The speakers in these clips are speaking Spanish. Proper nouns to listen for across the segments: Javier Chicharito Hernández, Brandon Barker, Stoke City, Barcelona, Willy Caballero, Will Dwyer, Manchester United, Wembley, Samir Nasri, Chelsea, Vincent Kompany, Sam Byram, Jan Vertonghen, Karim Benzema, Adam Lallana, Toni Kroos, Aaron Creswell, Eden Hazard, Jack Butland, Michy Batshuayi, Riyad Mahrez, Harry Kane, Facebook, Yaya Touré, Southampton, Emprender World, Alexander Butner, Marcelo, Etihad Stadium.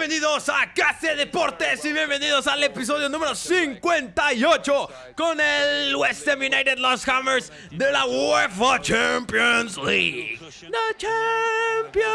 Bienvenidos a Case Deportes y bienvenidos al episodio número 58 con el West Ham United, los Hammers de la UEFA Champions League. La Champions.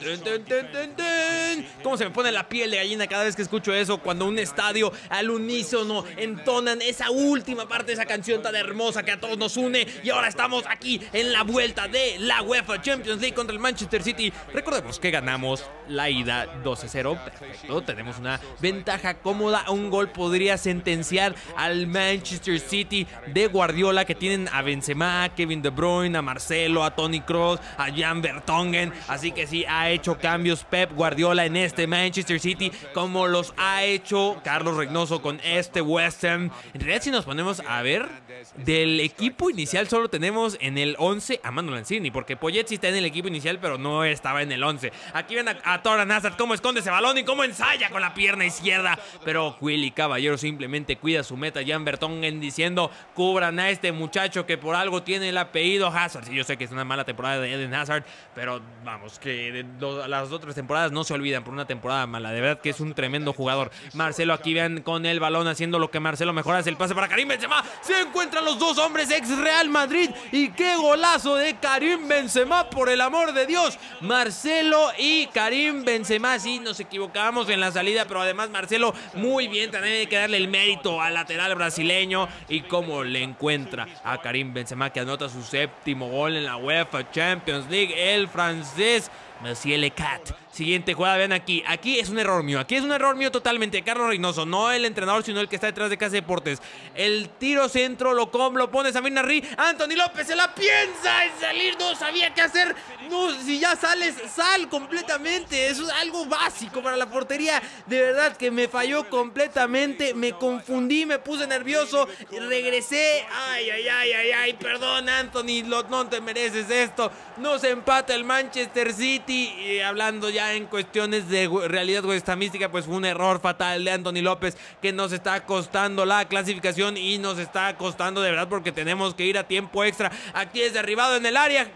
Dun, dun, dun, dun. ¿Cómo se me pone la piel de gallina cada vez que escucho eso? Cuando un estadio al unísono entonan esa última parte de esa canción tan hermosa que a todos nos une. Y ahora estamos aquí en la vuelta de la UEFA Champions League contra el Manchester City. Recordemos que ganamos la ida 12-0, perfecto, tenemos una ventaja cómoda, un gol podría sentenciar al Manchester City de Guardiola, que tienen a Benzema, a Kevin De Bruyne, a Marcelo, a Toni Kroos, a Jan Vertonghen, así que sí, ha hecho cambios Pep Guardiola en este Manchester City, como los ha hecho Carlos Reynoso con este West Ham. En realidad, si nos ponemos a ver, del equipo inicial solo tenemos en el 11 a Manu Lanzini, porque Poyet sí está en el equipo inicial, pero no estaba en el 11. Aquí ven a Torran Hazard, cómo esconde ese balón y cómo ensaya con la pierna izquierda, pero Willy Caballero simplemente cuida su meta. Jan Vertonghen diciendo: cubran a este muchacho que por algo tiene el apellido Hazard. Sí, yo sé que es una mala temporada de Eden Hazard, pero vamos, que las otras temporadas no se olvidan por una temporada mala, de verdad que es un tremendo jugador. Marcelo, aquí vean con el balón haciendo lo que Marcelo mejora, es el pase para Karim Benzema, se encuentran los dos hombres ex Real Madrid y qué golazo de Karim Benzema, por el amor de Dios. Marcelo y Karim Benzema, sí, nos equivocamos en la salida, pero además Marcelo muy bien, también hay que darle el mérito al lateral brasileño y cómo le encuentra a Karim Benzema, que anota su séptimo gol en la UEFA Champions League, el francés. Monsieur Le Cat. Siguiente jugada, vean aquí. Aquí es un error mío. Aquí es un error mío totalmente. Carlos Reynoso, no el entrenador, sino el que está detrás de Case Deportes. El tiro centro lo pone Samir Nasri. Anthony López se la piensa en salir. No sabía qué hacer. No, si ya sales, sal completamente. Eso es algo básico para la portería. De verdad que me falló completamente. Me confundí, me puse nervioso. Regresé. Ay, ay, ay, ay, ay. Perdón, Anthony. No te mereces esto. No se empata el Manchester City. Y hablando ya en cuestiones de realidad westamística, pues fue un error fatal de Anthony López que nos está costando la clasificación y nos está costando de verdad, porque tenemos que ir a tiempo extra. Aquí es derribado en el área.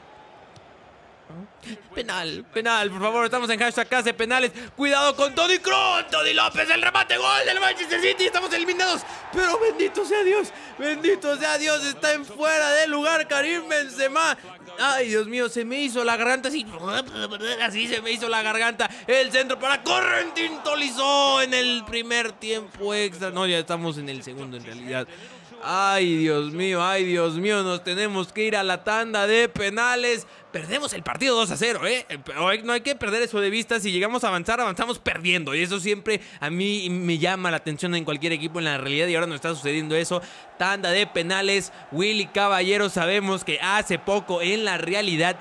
Penal, penal, por favor, estamos en hashtag Case Penales. Cuidado con Toni Kroos, Toni López, el remate, gol del Manchester City. Estamos eliminados, pero bendito sea Dios, está en fuera de lugar Karim Benzema. Ay, Dios mío, se me hizo la garganta así, así se me hizo la garganta. El centro para Corentin Tolisso en el primer tiempo extra. No, ya estamos en el segundo en realidad. Ay, Dios mío, nos tenemos que ir a la tanda de penales. Perdemos el partido 2-0, ¿eh? No hay que perder eso de vista. Si llegamos a avanzar, avanzamos perdiendo. Y eso siempre a mí me llama la atención en cualquier equipo en la realidad. Y ahora nos está sucediendo eso. Tanda de penales. Willy Caballero, sabemos que hace poco en la realidad,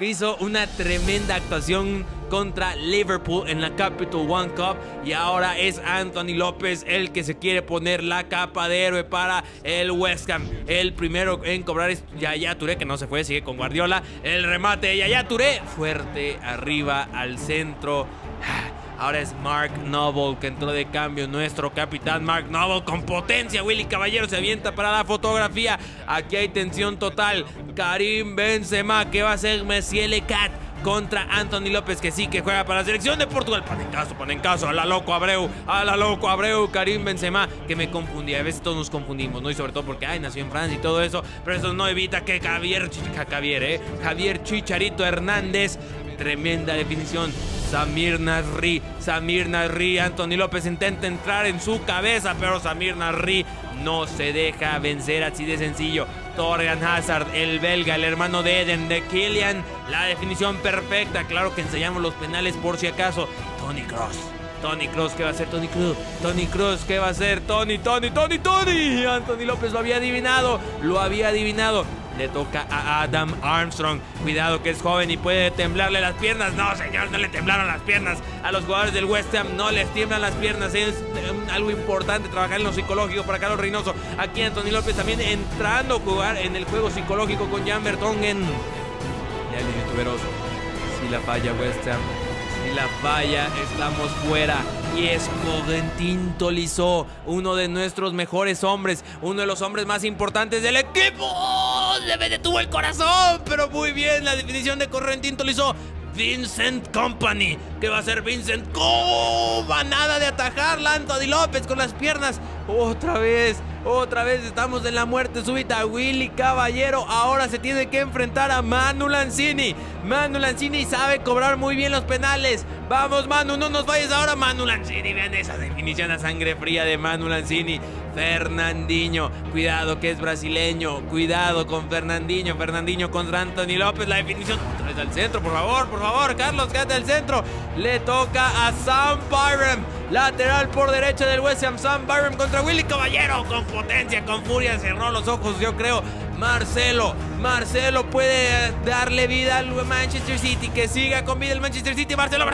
hizo una tremenda actuación contra Liverpool en la Capital One Cup, y ahora es Anthony López el que se quiere poner la capa de héroe para el West Ham. El primero en cobrar es Yaya Touré, que no se fue, sigue con Guardiola. El remate de Yaya Touré, fuerte arriba al centro. Ahora es Mark Noble, que entró de cambio, nuestro capitán Mark Noble con potencia. Willy Caballero se avienta para la fotografía. Aquí hay tensión total. Karim Benzema, que va a ser Monsieur Le Cat contra Anthony López, que sí, que juega para la selección de Portugal. Ponen caso, a la loco Abreu, Karim Benzema, que me confundía, a veces todos nos confundimos, ¿no? Y sobre todo porque, ay, nació en Francia y todo eso, pero eso no evita que Javier Chicharito Hernández, tremenda definición. Samir Nasri, Anthony López intenta entrar en su cabeza, pero Samir Nasri no se deja vencer, así de sencillo. Torgan Hazard, el belga, el hermano de Eden, de Kylian, la definición perfecta. Claro que enseñamos los penales por si acaso. Toni Kroos, ¿qué va a hacer Toni Kroos? Toni. Anthony López lo había adivinado. Le toca a Adam Armstrong. Cuidado, que es joven y puede temblarle las piernas. No, señor, no le temblaron las piernas. A los jugadores del West Ham no les tiemblan las piernas. Es algo importante trabajar en lo psicológico para Carlos Reynoso. Aquí Anthony López también entrando a jugar en el juego psicológico con Jan Vertonghen. Ya el youtuberoso. Si la falla West Ham, si la falla, estamos fuera. Y es Corentin Tolisso, uno de nuestros mejores hombres, uno de los hombres más importantes del equipo. Le detuvo el corazón, pero muy bien la definición de Corentin Tolisso. Vincent Kompany. ¿Qué va a hacer Vincent? ¡Va nada de atajarla Anthony López con las piernas! Otra vez estamos en la muerte súbita. Willy Caballero ahora se tiene que enfrentar a Manu Lanzini. Manu Lanzini sabe cobrar muy bien los penales. Vamos Manu, no nos falles ahora Manu Lanzini. Vean esa definición a sangre fría de Manu Lanzini. Fernandinho, cuidado que es brasileño. Cuidado con Fernandinho. Fernandinho contra Anthony López. La definición otra vez al centro, por favor Carlos, quédate al centro. Le toca a Sam Byram, lateral por derecha del West Ham. Sam Byram contra Willy Caballero, con potencia, con furia, cerró los ojos, yo creo. Marcelo puede darle vida al Manchester City, que siga con vida el Manchester City. Marcelo,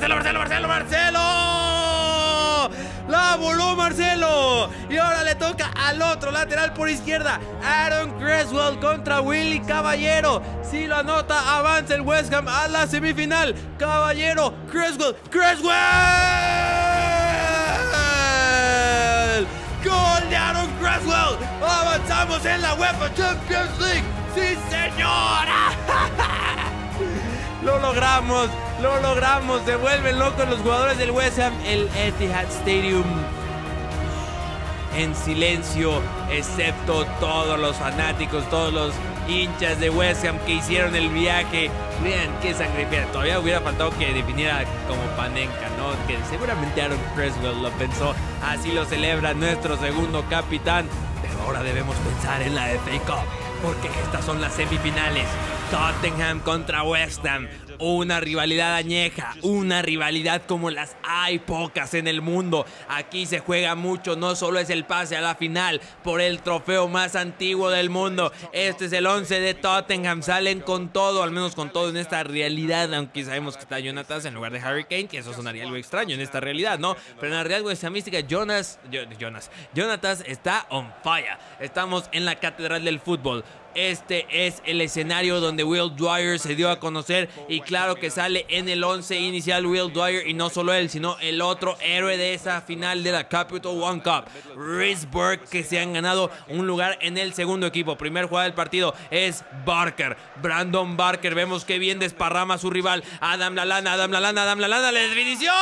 la voló Marcelo. Y ahora le toca al otro lateral por izquierda, Aaron Creswell contra Willy Caballero. Si lo anota, avanza el West Ham a la semifinal. Caballero, Creswell, gol de Aaron Creswell. Avanzamos en la UEFA Champions League. ¡Sí, señora! Lo logramos. Se vuelven locos los jugadores del West Ham. El Etihad Stadium en silencio, excepto todos los fanáticos, todos los hinchas de West Ham que hicieron el viaje. Vean qué sangre fría. Todavía hubiera faltado que definiera como Panenka, ¿no? Que seguramente Aaron Creswell lo pensó. Así lo celebra nuestro segundo capitán. Pero ahora debemos pensar en la FA Cup, porque estas son las semifinales. Tottenham contra West Ham, una rivalidad añeja, una rivalidad como las hay pocas en el mundo. Aquí se juega mucho, no solo es el pase a la final por el trofeo más antiguo del mundo. Este es el 11 de Tottenham, salen con todo, al menos con todo en esta realidad, aunque sabemos que está Jonas en lugar de Harry Kane, que eso sonaría algo extraño en esta realidad, ¿no? Pero en la realidad westhamística, Jonas está on fire. Estamos en la catedral del fútbol. Este es el escenario donde Will Dwyer se dio a conocer, y claro que sale en el 11 inicial Will Dwyer, y no solo él, sino el otro héroe de esa final de la Capital One Cup, Rhys Burke, que se han ganado un lugar en el segundo equipo. Primer jugada del partido es Barker, Brandon Barker. Vemos que bien desparrama a su rival. Adam Lallana, la definición,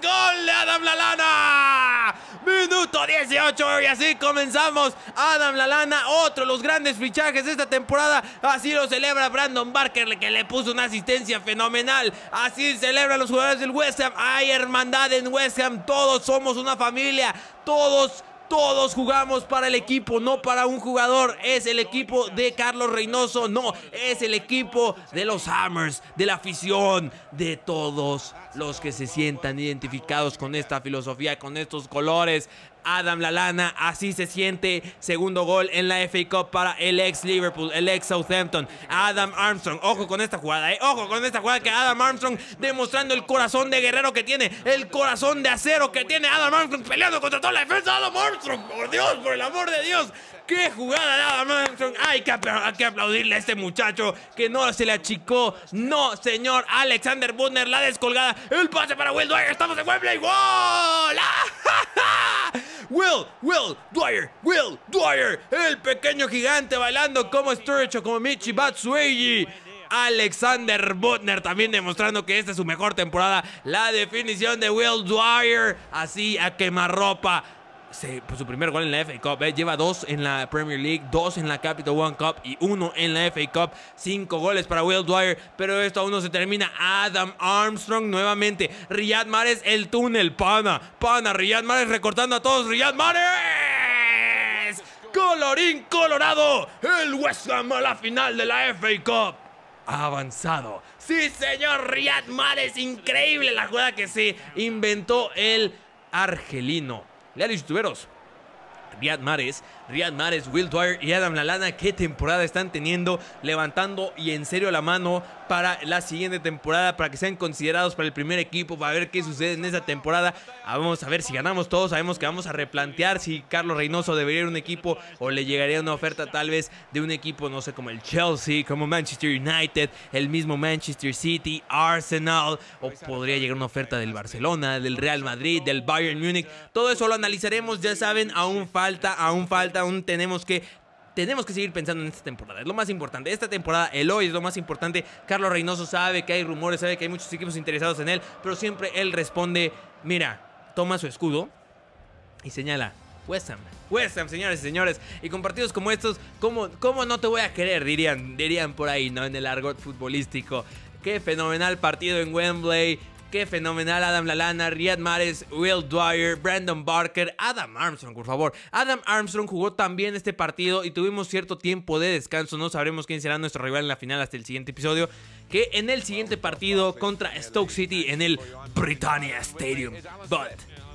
gol de Adam Lallana. Minuto 18 y así comenzamos. Adam Lallana, otro de los grandes fichajes de esta temporada. Así lo celebra Brandon Barker, que le puso una asistencia fenomenal. Así celebran los jugadores del West Ham. Hay hermandad en West Ham. Todos somos una familia. Todos jugamos para el equipo, no para un jugador. Es el equipo de Carlos Reynoso, no, es el equipo de los Hammers, de la afición, de todos los que se sientan identificados con esta filosofía, con estos colores. Adam Lallana, así se siente. Segundo gol en la FA Cup para el ex Liverpool, el ex Southampton. Adam Armstrong, ojo con esta jugada, ojo con esta jugada, que Adam Armstrong demostrando el corazón de guerrero que tiene, el corazón de acero que tiene Adam Armstrong, peleando contra toda la defensa. Adam Armstrong, por Dios, por el amor de Dios, qué jugada de Adam Armstrong. Hay que aplaudirle a este muchacho, que no se le achicó. No, señor. Alexander Butner, la descolgada, el pase para Will Dwyer. Estamos en Wembley. ¡Gol! Will Dwyer, el pequeño gigante, bailando como Sturridge o como Michy Batshuayi. Alexander Butner también demostrando que esta es su mejor temporada. La definición de Will Dwyer, así a quemarropa. Su primer gol en la FA Cup, lleva 2 en la Premier League, 2 en la Capital One Cup y 1 en la FA Cup. 5 goles para Will Dwyer, pero esto aún no se termina. Adam Armstrong nuevamente, Riyad Mahrez, el túnel, pana, Riyad Mahrez recortando a todos. Riyad Mahrez, colorín colorado, el West Ham a la final de la FA Cup ha avanzado. Sí señor, Riyad Mahrez, increíble la jugada que se inventó el argelino. Leales youtuberos, Riyad Mahrez, Will Dwyer y Adam Lallana, qué temporada están teniendo, levantando y en serio la mano para la siguiente temporada, para que sean considerados para el primer equipo, para ver qué sucede en esta temporada. Vamos a ver si ganamos todos, sabemos que vamos a replantear si Carlos Reynoso debería ir a un equipo o le llegaría una oferta tal vez de un equipo, no sé, como el Chelsea, como Manchester United, el mismo Manchester City, Arsenal, o podría llegar una oferta del Barcelona, del Real Madrid, del Bayern Múnich. Todo eso lo analizaremos, ya saben, aún falta, aún tenemos que tenemos que seguir pensando en esta temporada. Es lo más importante. Esta temporada, el hoy es lo más importante. Carlos Reynoso sabe que hay rumores, sabe que hay muchos equipos interesados en él, pero siempre él responde, mira, toma su escudo y señala, West Ham. West Ham, señores y señores. Y con partidos como estos, ¿cómo no te voy a querer? Dirían por ahí, ¿no? En el argot futbolístico. Qué fenomenal partido en Wembley. Qué fenomenal Adam Lallana, Riyad Mahrez, Will Dwyer, Brandon Barker, Adam Armstrong, por favor. Adam Armstrong jugó también este partido y tuvimos cierto tiempo de descanso. No sabremos quién será nuestro rival en la final hasta el siguiente episodio. Que en el siguiente partido contra Stoke City en el Britannia Stadium. But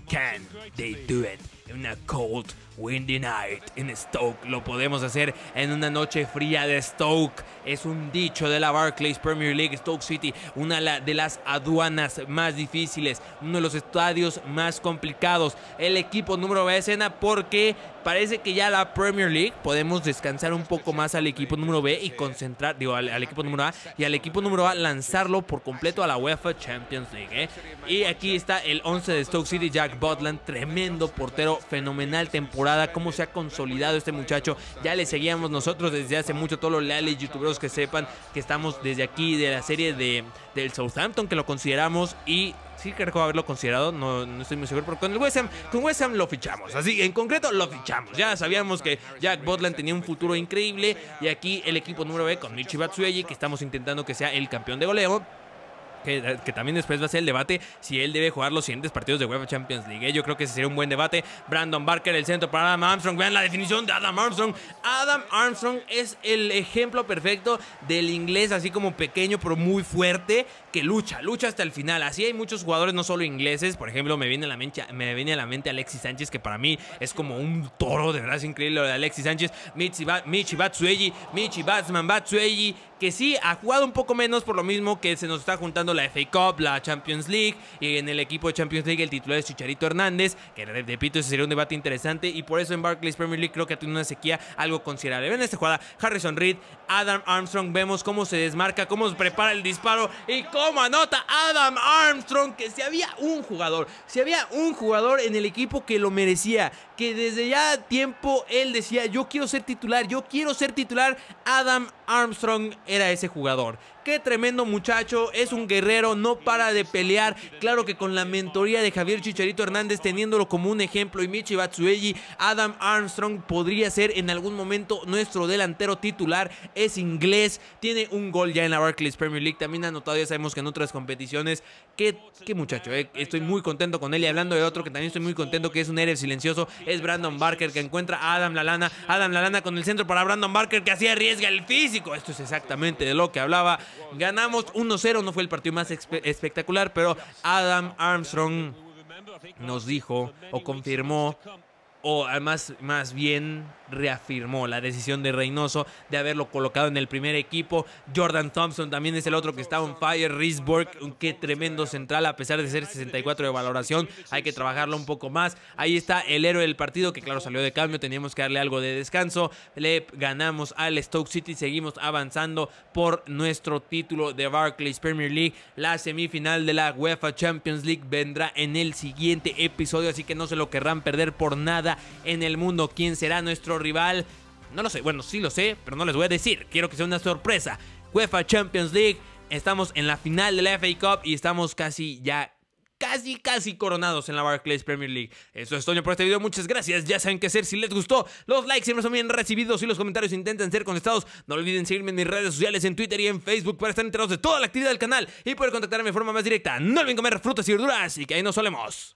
can they do it? Una cold, windy night en Stoke. Lo podemos hacer en una noche fría de Stoke. Es un dicho de la Barclays Premier League. Stoke City, una de las aduanas más difíciles, uno de los estadios más complicados. El equipo número B de escena, porque parece que ya la Premier League podemos descansar un poco más al equipo número B y concentrar, digo, al equipo número A, y al equipo número A lanzarlo por completo a la UEFA Champions League. Y aquí está el 11 de Stoke City, Jack Butland, tremendo portero, fenomenal temporada, cómo se ha consolidado este muchacho. Ya le seguíamos nosotros desde hace mucho, todos los leales youtuberos que sepan que estamos desde aquí de la serie del Southampton, que lo consideramos, y sí que recuerdo haberlo considerado, no estoy muy seguro, pero con West Ham lo fichamos, así en concreto lo fichamos. Ya sabíamos que Jack Butland tenía un futuro increíble, y aquí el equipo número B con Michy Batshuayi, que estamos intentando que sea el campeón de goleo. Que también después va a ser el debate si él debe jugar los siguientes partidos de UEFA Champions League. Yo creo que ese sería un buen debate. Brandon Barker, el centro para Adam Armstrong. Vean la definición de Adam Armstrong. Adam Armstrong es el ejemplo perfecto del inglés, así como pequeño pero muy fuerte, que lucha hasta el final. Así hay muchos jugadores, no solo ingleses. Por ejemplo, me viene a la mente Alexis Sánchez, que para mí es como un toro. De verdad es increíble lo de Alexis Sánchez. Michy Batshuayi, que sí ha jugado un poco menos, por lo mismo que se nos está juntando la FA Cup, la Champions League, y en el equipo de Champions League el titular es Chicharito Hernández, que repito, ese sería un debate interesante, y por eso en Barclays Premier League creo que ha tenido una sequía algo considerable. Ven esta jugada, Harrison Reed, Adam Armstrong, vemos cómo se desmarca, cómo se prepara el disparo y cómo anota Adam Armstrong, que si había un jugador en el equipo que lo merecía, que desde ya tiempo él decía, yo quiero ser titular, Adam Armstrong era ese jugador. Qué tremendo muchacho, es un guerrero, no para de pelear. Claro que con la mentoría de Javier Chicharito Hernández, teniéndolo como un ejemplo, y Michy Batshuayi, Adam Armstrong podría ser en algún momento nuestro delantero titular. Es inglés, tiene un gol ya en la Barclays Premier League, también anotado, ya sabemos que en otras competiciones. Qué muchacho, estoy muy contento con él. Y hablando de otro que también estoy muy contento, que es un héroe silencioso, es Brandon Barker, que encuentra a Adam Lallana. Adam Lallana con el centro para Brandon Barker, que así arriesga el físico. Esto es exactamente de lo que hablaba. Ganamos 1-0, no fue el partido más espectacular, pero Adam Armstrong nos dijo o confirmó, o más bien reafirmó la decisión de Reynoso de haberlo colocado en el primer equipo. Jordan Thompson también es el otro que está on fire. Rhys Burke, qué tremendo central, a pesar de ser 64 de valoración, hay que trabajarlo un poco más. Ahí está el héroe del partido, que claro, salió de cambio, teníamos que darle algo de descanso. Le ganamos al Stoke City, seguimos avanzando por nuestro título de Barclays Premier League. La semifinal de la UEFA Champions League vendrá en el siguiente episodio, así que no se lo querrán perder por nada en el mundo. ¿Quién será nuestro rival? No lo sé, bueno, sí lo sé, pero no les voy a decir, quiero que sea una sorpresa. UEFA Champions League, estamos en la final de la FA Cup y estamos casi coronados en la Barclays Premier League. Eso es todo por este video, muchas gracias, ya saben qué hacer. Si les gustó, los likes siempre son bien recibidos y los comentarios intentan ser contestados. No olviden seguirme en mis redes sociales, en Twitter y en Facebook, para estar enterados de toda la actividad del canal y poder contactarme de forma más directa. No olviden comer frutas y verduras, y que ahí nos solemos.